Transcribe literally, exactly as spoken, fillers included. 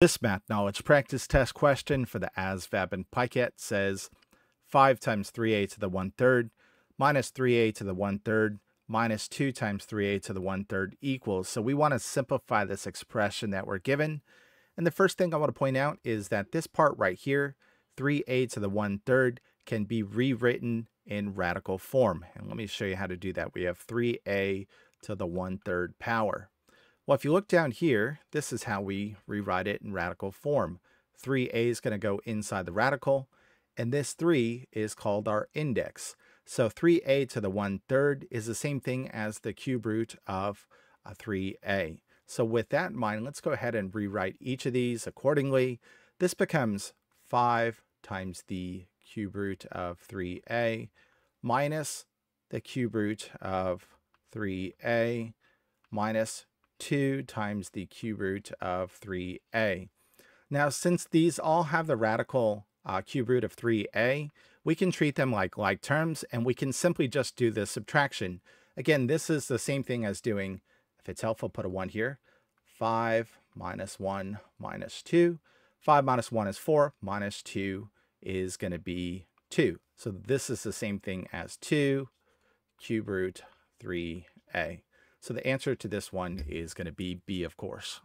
This math knowledge practice test question for the A S V A B and PiCAT says five times three a to the one-third minus three a to the one-third minus two times three a to the one-third equals. So we want to simplify this expression that we're given. And the first thing I want to point out is that this part right here, three a to the one-third, can be rewritten in radical form. And let me show you how to do that. We have three a to the one-third power. Well, if you look down here, this is how we rewrite it in radical form. three a is going to go inside the radical, and this three is called our index. So three a to the one-third is the same thing as the cube root of a three a. So with that in mind, let's go ahead and rewrite each of these accordingly. This becomes five times the cube root of three a minus the cube root of three a minus two times the cube root of three a. Now, since these all have the radical uh, cube root of three a, we can treat them like like terms, and we can simply just do the subtraction. Again, this is the same thing as doing, if it's helpful, put a one here, five minus one minus two. five minus one is four, minus two is going to be two. So this is the same thing as two cube root three a. So the answer to this one is going to be B, of course.